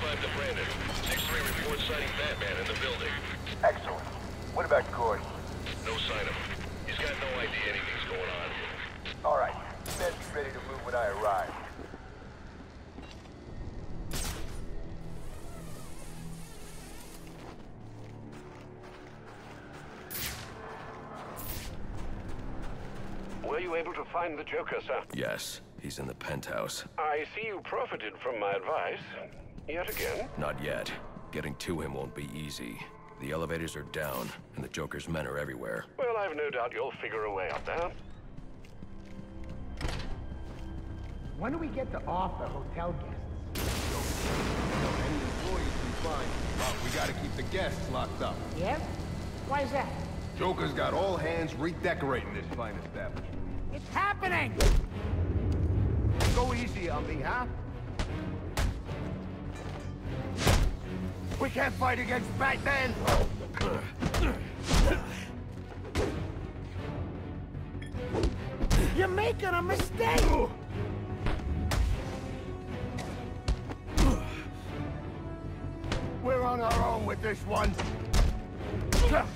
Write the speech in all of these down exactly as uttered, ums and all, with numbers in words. six five to Brandon. six three reports sighting Batman in the building. Excellent. What about Gordon? No sign of him. He's got no idea anything's going on here. All right. You better be ready to move when I arrive. Were you able to find the Joker, sir? Yes. He's in the penthouse. I see you profited from my advice. Yet again? Not yet. Getting to him won't be easy. The elevators are down, and the Joker's men are everywhere. Well, I've no doubt you'll figure a way up there. When do we get to off the hotel guests? Any employees confined. But we gotta keep the guests locked up. Yeah? Why is that? Joker's got all hands redecorating this fine establishment. It's happening! Go easy on me, huh? We can't fight against Batman! You're making a mistake! We're on our own with this one. Time.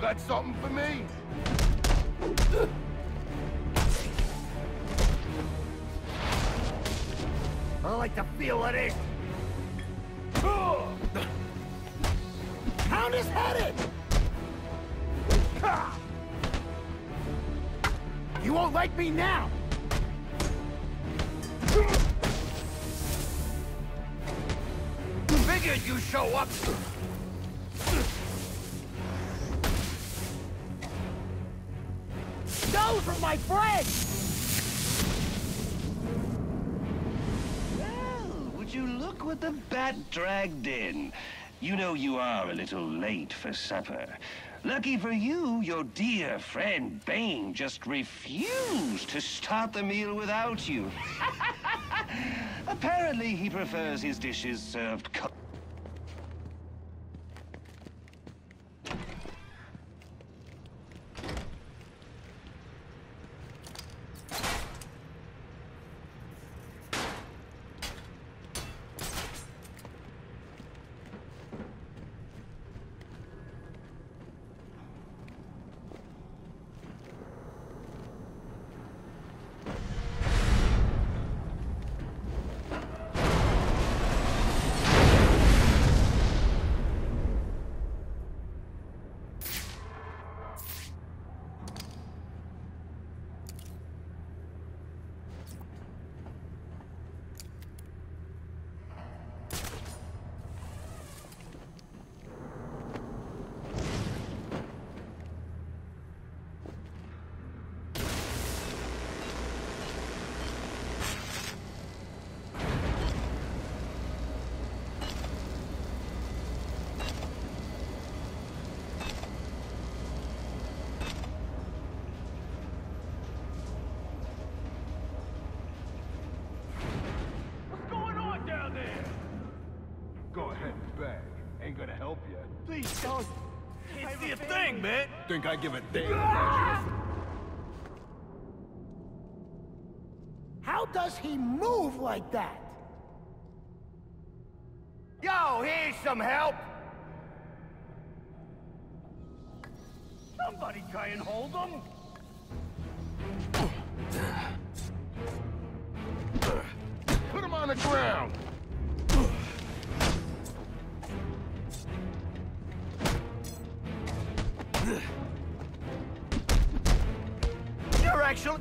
That's something for me. I like the feel of it. Pound his head in. You won't like me now. Figured you show up. Those were my friends! Well, would you look what the bat dragged in? You know you are a little late for supper. Lucky for you, your dear friend Bane just refused to start the meal without you. Apparently he prefers his dishes served cold. Gonna help you. Please don't. It's your thing, man. Think I give a damn? Ah! How does he move like that? Yo, here's some help. Somebody try and hold him. Put him on the ground. You're actually...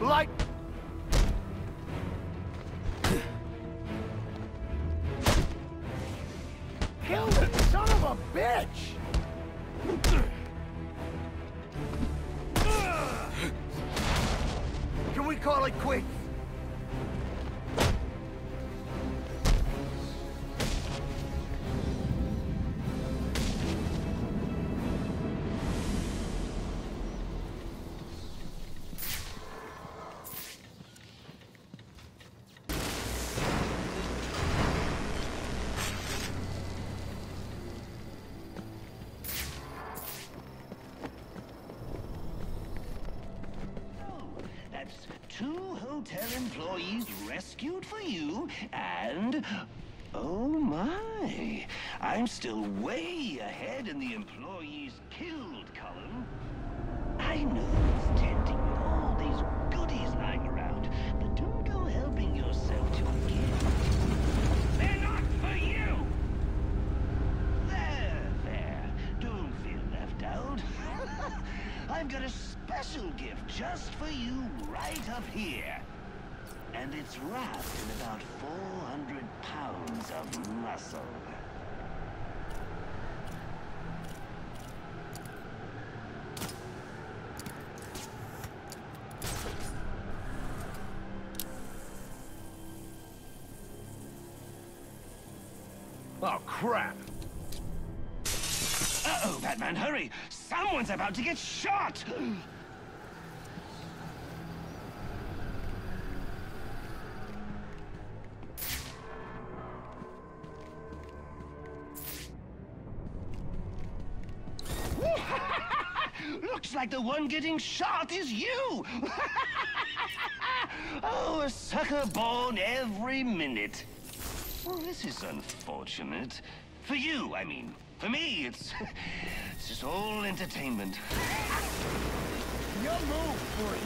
Like... Kill the son of a bitch! Can we call it quits? Two hotel employees rescued for you, and... oh my! I'm still way ahead in the employees killed column. I know it's tempting with all these goodies lying around, but don't go helping yourself to a gift. They're not for you! There, there. Don't feel left out. I've got a special gift just for you right up here. And it's wrapped in about four hundred pounds of muscle. Oh, crap! Uh-oh, Batman, hurry! Someone's about to get shot! Looks like the one getting shot is you! Oh, a sucker born every minute. Well, this is unfortunate. For you, I mean. For me, it's... it's just all entertainment. No move, boy.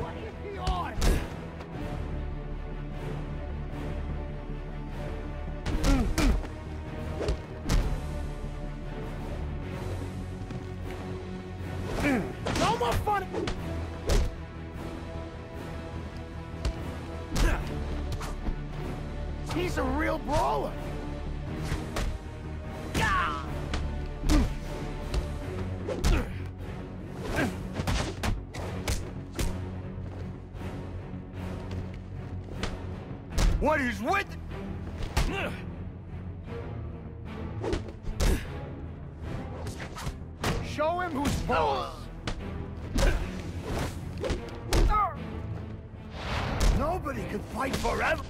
What is he on? No more fun! He's a real brawler! What is with... Show him who's boss! Nobody can fight forever!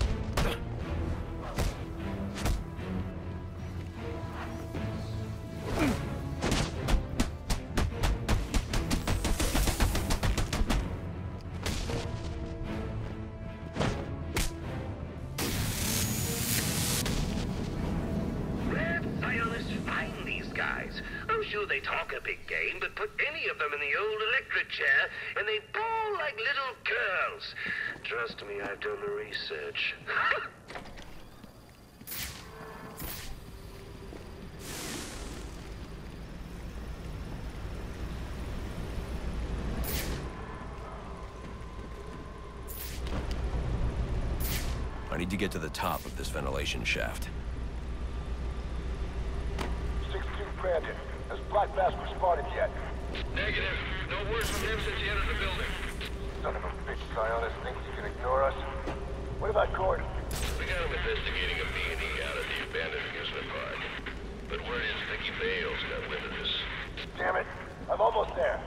They talk a big game, but put any of them in the old electric chair, and they bawl like little girls. Trust me, I've done the research. I need to get to the top of this ventilation shaft. sixteen Brandon. Has Black Mask responded yet? Negative. No word from him since he entered the building. Son of a bitch, Sionis thinks he can ignore us. What about Gordon? We got him investigating a B and E out at the abandoned amusement park. But word is Vicky Bales got wind of this. Damn it. I'm almost there.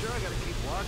Sure, I gotta keep watch.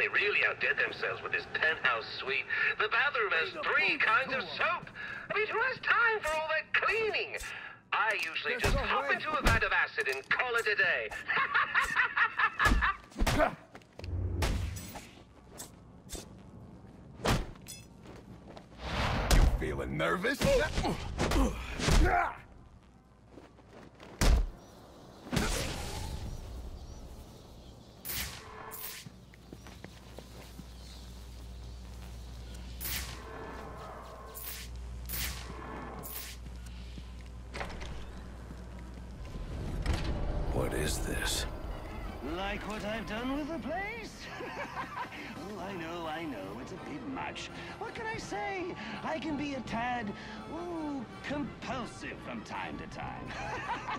they really outdid themselves with this penthouse suite. The bathroom has three kinds of soap. I mean, who has time for all that cleaning? I usually just hop into a vat of acid and call it a day. You feeling nervous? What is this? Like what I've done with the place? Oh, I know, I know, it's a bit much. What can I say? I can be a tad, ooh, compulsive from time to time.